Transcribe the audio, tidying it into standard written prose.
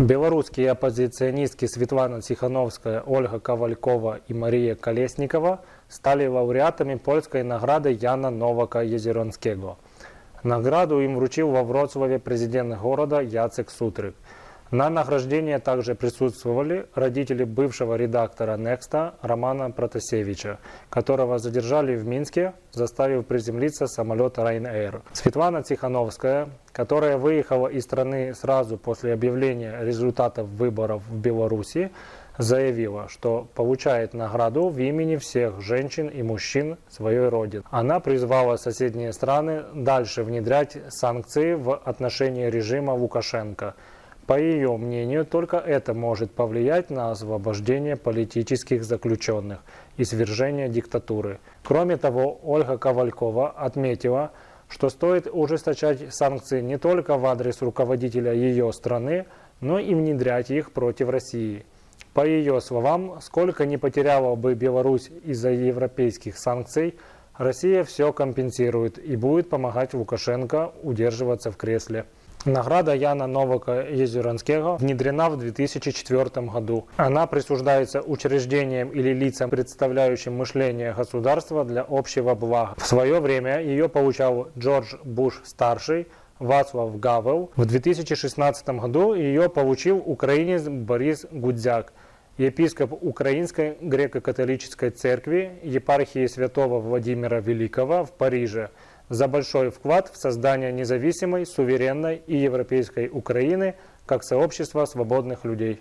Белорусские оппозиционистки Светлана Тихановская, Ольга Ковалькова и Мария Колесникова стали лауреатами польской награды Яна Новака-Езеранского. Награду им вручил во Вроцлаве президент города Яцек Сутрик. На награждении также присутствовали родители бывшего редактора «Некста» Романа Протасевича, которого задержали в Минске, заставив приземлиться самолет «Райнэйр». Светлана Тихановская, которая выехала из страны сразу после объявления результатов выборов в Беларуси, заявила, что получает награду в имени всех женщин и мужчин своей родины. Она призвала соседние страны дальше внедрять санкции в отношении режима Лукашенко. По ее мнению, только это может повлиять на освобождение политических заключенных и свержение диктатуры. Кроме того, Ольга Ковалькова отметила, что стоит ужесточать санкции не только в адрес руководителя ее страны, но и внедрять их против России. По ее словам, сколько ни потеряла бы Беларусь из-за европейских санкций, Россия все компенсирует и будет помогать Лукашенко удерживаться в кресле. Награда Яна Новака-Езеранского внедрена в 2004 году. Она присуждается учреждениям или лицам, представляющим мышление государства для общего блага. В свое время ее получал Джордж Буш-старший, Вацлав Гавел. В 2016 году ее получил украинец Борис Гудзяк, епископ Украинской греко-католической церкви епархии святого Владимира Великого в Париже, за большой вклад в создание независимой, суверенной и европейской Украины как сообщества свободных людей.